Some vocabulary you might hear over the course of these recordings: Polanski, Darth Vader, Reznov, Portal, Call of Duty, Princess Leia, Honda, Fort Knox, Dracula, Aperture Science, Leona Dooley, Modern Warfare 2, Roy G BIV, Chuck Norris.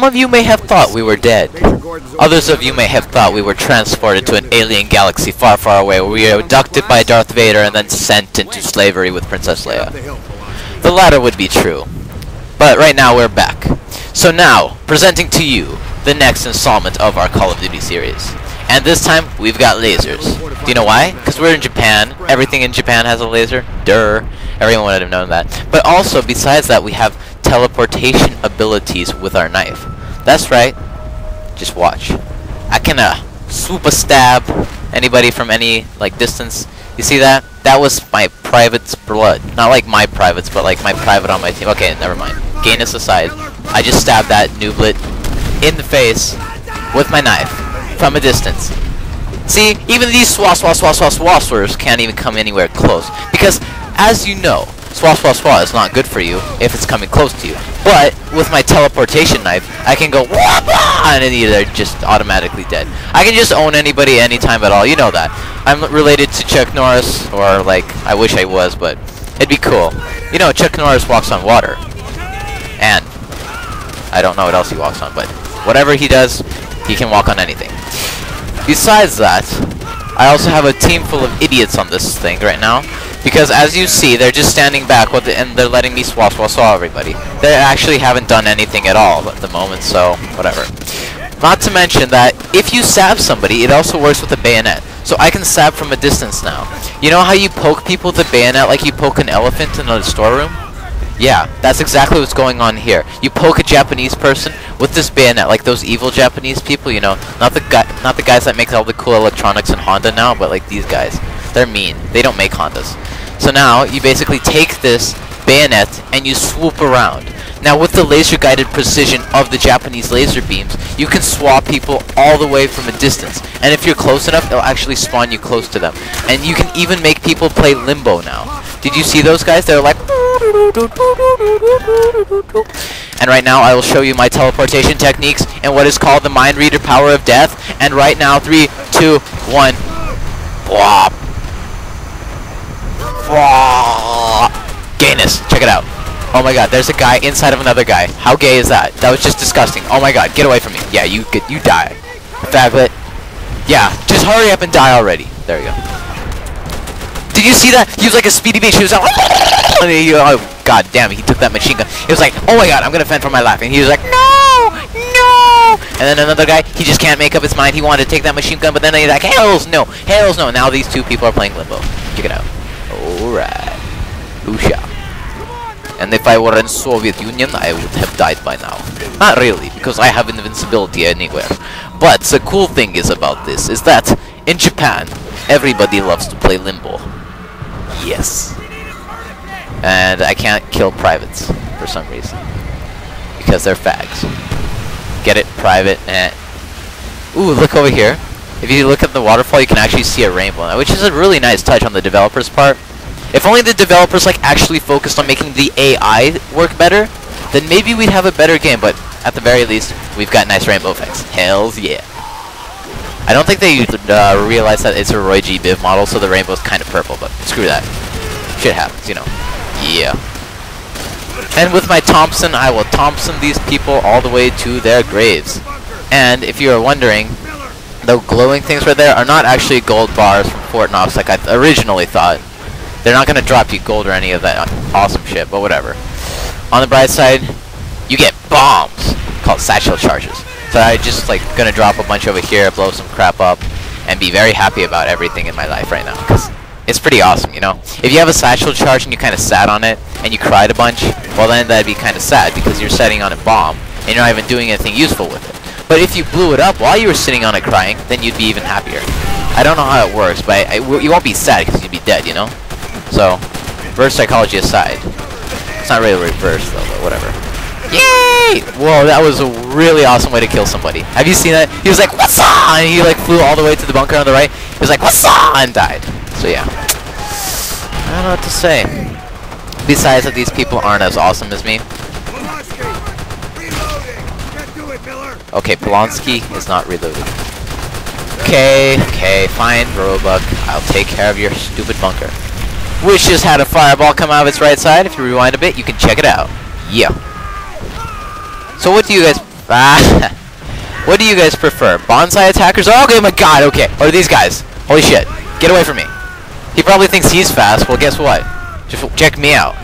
Some of you may have thought we were dead. Others of you may have thought we were transported to an alien galaxy far, far away, where we were abducted by Darth Vader and then sent into slavery with Princess Leia. The latter would be true. But right now we're back. So now, presenting to you the next installment of our Call of Duty series. And this time, we've got lasers. Do you know why? Because we're in Japan. Everything in Japan has a laser. Durr. Everyone would have known that. But also, besides that, we have teleportation abilities with our knife. That's right. Just watch. I can swoop a stab anybody from any distance. You see that? That was my private's blood. Not like my privates, but like my private on my team. Okay, never mind. Gayness aside, I just stabbed that nooblet in the face with my knife. From a distance. See, even these swaswers can't even come anywhere close, because as you know, swaswaswa is not good for you if it's coming close to you. But with my teleportation knife, I can go wah, wah, and they're just automatically dead. I can just own anybody anytime at all. You know that. I'm related to Chuck Norris, or like I wish I was, but it'd be cool. You know, Chuck Norris walks on water, and I don't know what else he walks on, but whatever he does, he can walk on anything. Besides that, I also have a team full of idiots on this thing right now, because as you see, they're just standing back with and they're letting me swap everybody. They actually haven't done anything at all at the moment, so whatever. Not to mention that if you stab somebody, it also works with a bayonet. So I can stab from a distance now. You know how you poke people with a bayonet like you poke an elephant in a storeroom? Yeah, that's exactly what's going on here. You poke a Japanese person with this bayonet, like those evil Japanese people, you know, not the guys that make all the cool electronics in Honda now, but like these guys. They're mean. They don't make Hondas. So now you basically take this bayonet and you swoop around. Now with the laser-guided precision of the Japanese laser beams, you can swap people all the way from a distance. And if you're close enough, it'll actually spawn you close to them. And you can even make people play limbo now. Did you see those guys? They're like... And right now I will show you my teleportation techniques and what is called the mind reader power of death. And right now, 3, 2, 1... Wah. Wah. Gayness, check it out. Oh my god, there's a guy inside of another guy. How gay is that? That was just disgusting. Oh my god, get away from me. Yeah, you die. Faglet. Yeah, just hurry up and die already. There you go. Did you see that? He was like a speedy bitch. He was like... Oh god damn it, he took that machine gun. He was like, oh my god, I'm gonna fend for my life. And he was like, no! No! And then another guy, he just can't make up his mind. He wanted to take that machine gun, but then he's like, hells no! Hells no! And now these two people are playing limbo. Check it out. Alright. Usha. And if I were in Soviet Union, I would have died by now. Not really, because I have invincibility anywhere. But the cool thing is about this is that in Japan, everybody loves to play limbo. Yes. And I can't kill privates for some reason, because they're fags. Get it? Private. Eh. Ooh, look over here. If you look at the waterfall, you can actually see a rainbow, which is a really nice touch on the developers' part. If only the developers actually focused on making the AI work better, then maybe we'd have a better game, but at the very least, we've got nice rainbow effects. Hells yeah. I don't think they realize that it's a Roy G BIV model, so the rainbow's kind of purple, but screw that. Shit happens, you know. Yeah. And with my Thompson, I will Thompson these people all the way to their graves. And if you are wondering, the glowing things right there are not actually gold bars from Fort Knox like I originally thought. They're not going to drop you gold or any of that awesome shit, but whatever. On the bright side, you get bombs called satchel charges. So I'm just going to drop a bunch over here, blow some crap up, and be very happy about everything in my life right now. Because it's pretty awesome, you know? If you have a satchel charge and you kind of sat on it, and you cried a bunch, well then that'd be kind of sad, because you're sitting on a bomb, and you're not even doing anything useful with it. But if you blew it up while you were sitting on it crying, then you'd be even happier. I don't know how it works, but you won't be sad because you'd be dead, you know? So, reverse psychology aside. It's not really reverse, though, but whatever. Yay! Whoa, that was a really awesome way to kill somebody. Have you seen that? He was like, what's up? And he flew all the way to the bunker on the right. He was like, what's up? And died. So yeah. I don't know what to say. Besides that, these people aren't as awesome as me. Okay, Polanski is not reloaded. Okay, fine, Roebuck. I'll take care of your stupid bunker. Which just had a fireball come out of its right side. If you rewind a bit, you can check it out. Yeah. So what do you guys What do you guys prefer? Bonsai attackers? Oh, okay, my god, okay. Or these guys. Holy shit. Get away from me. He probably thinks he's fast. Well, guess what? Just check me out.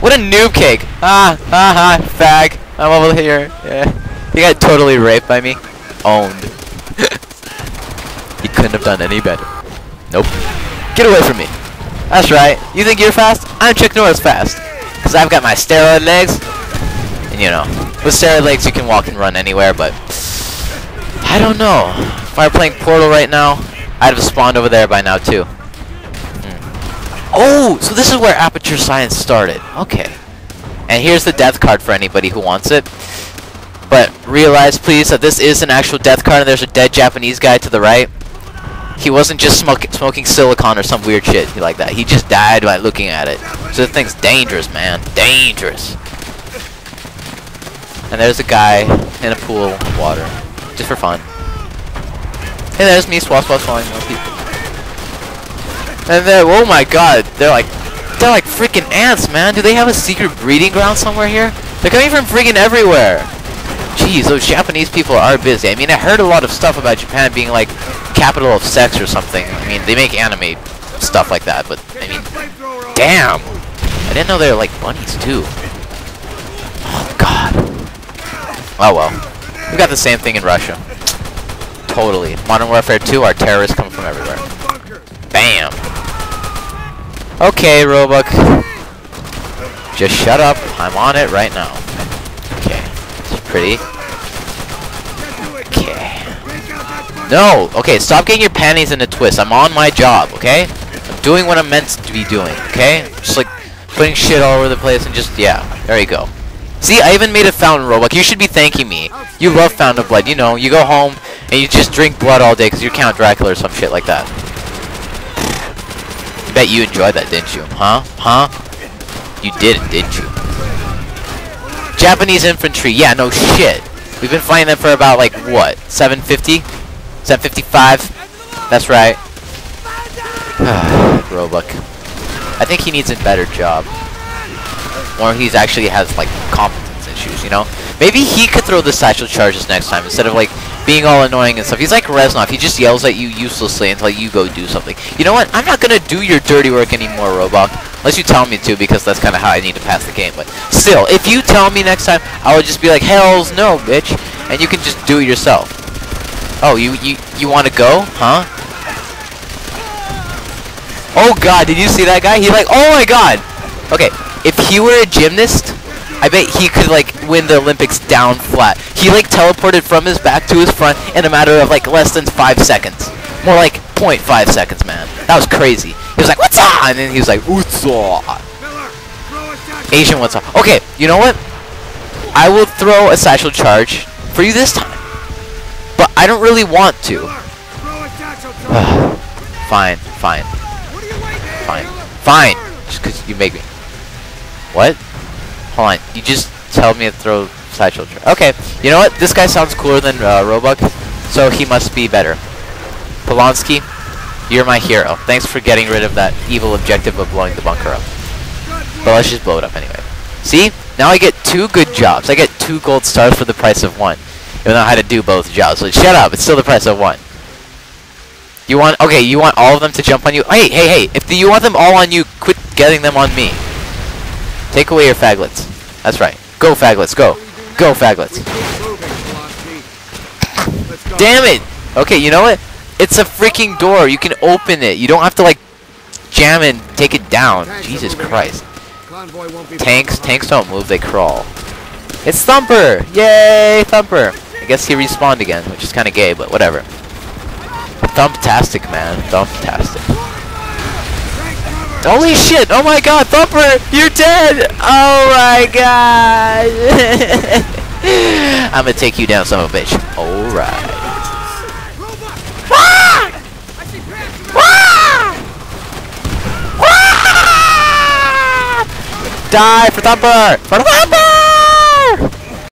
What a noob cake. Fag. I'm over here. Yeah. He got totally raped by me. Owned. He couldn't have done any better. Nope. Get away from me. That's right. You think you're fast? I'm Chuck Norris fast. Because I've got my steroid legs. And you know, with steroid legs you can walk and run anywhere, but I don't know. If I were playing Portal right now, I'd have spawned over there by now too. Oh, so this is where Aperture Science started. Okay. And here's the death card for anybody who wants it. But realize, please, that this is an actual death card and there's a dead Japanese guy to the right. He wasn't just smoking silicon or some weird shit like that. He just died by looking at it. So the thing's dangerous, man. Dangerous. And there's a guy in a pool of water. Just for fun. Hey, there's me swallowing more people. And then, oh my god, they're like freaking ants, man. Do they have a secret breeding ground somewhere here? They're coming from freaking everywhere. Jeez, those Japanese people are busy. I mean, I heard a lot of stuff about Japan being like capital of sex or something. I mean, they make anime stuff like that, but I mean, damn. I didn't know they were like bunnies too. Oh god. Oh well. We got the same thing in Russia. Totally. Modern Warfare 2, our terrorists come from everywhere. Bam. Okay, Roebuck. Just shut up. I'm on it right now. Okay. This is pretty. Okay. No! Okay, stop getting your panties in a twist. I'm on my job, okay? I'm doing what I'm meant to be doing, okay? Just like putting shit all over the place and just, yeah. There you go. See, I even made a fountain, Roebuck. You should be thanking me. You love Fountain of Blood, you know. You go home and you just drink blood all day because you're Count Dracula or some shit like that. Bet you enjoyed that, didn't you? Huh? Huh? You didn't you? Japanese infantry. Yeah, no shit. We've been fighting them for about, like, what? 750? 755? That's right. Roebuck. I think he needs a better job. Or he actually has, like, competence issues, you know? Maybe he could throw the satchel charges next time instead of, like, being all annoying and stuff. He's like Reznov. He just yells at you uselessly until you go do something. You know what? I'm not gonna do your dirty work anymore, Roebuck. Unless you tell me to, because that's kind of how I need to pass the game. But still, if you tell me next time, I will just be like, hells no, bitch. And you can just do it yourself. Oh, you want to go? Huh? Oh god, did you see that guy? He's like, oh my god. Okay, if he were a gymnast, I bet he could, like, win the Olympics down flat. He, like, teleported from his back to his front in a matter of, like, less than 5 seconds. More like 0.5 seconds, man. That was crazy. He was like, what's up? And then he was like, what's up? Asian, what's up? Okay, you know what? I will throw a satchel charge for you this time. But I don't really want to. Fine, fine. Fine. Fine. Just because you make me. What? Hold on, you just tell me to throw satchel charge. Okay, you know what? This guy sounds cooler than Roebuck, so he must be better. Polanski, you're my hero. Thanks for getting rid of that evil objective of blowing the bunker up. But let's just blow it up anyway. See? Now I get 2 good jobs. I get 2 gold stars for the price of 1. Even though I had to do both jobs. So shut up, it's still the price of 1. You want, okay, you want all of them to jump on you? Hey, hey, hey, if you want them all on you, quit getting them on me. Take away your faglets. That's right. Go faglets, go. Go faglets. Damn it! Okay, you know what? It's a freaking door. You can open it. You don't have to, like, jam and take it down. Jesus Christ. Tanks don't move, they crawl. It's Thumper! Yay, Thumper! I guess he respawned again, which is kind of gay, but whatever. Thumptastic, man. Thumptastic. Holy shit! Oh my god, Thumper! You're dead! Oh my god! I'm gonna take you down, son of a bitch. Alright. Die for Thumper! For Thumper!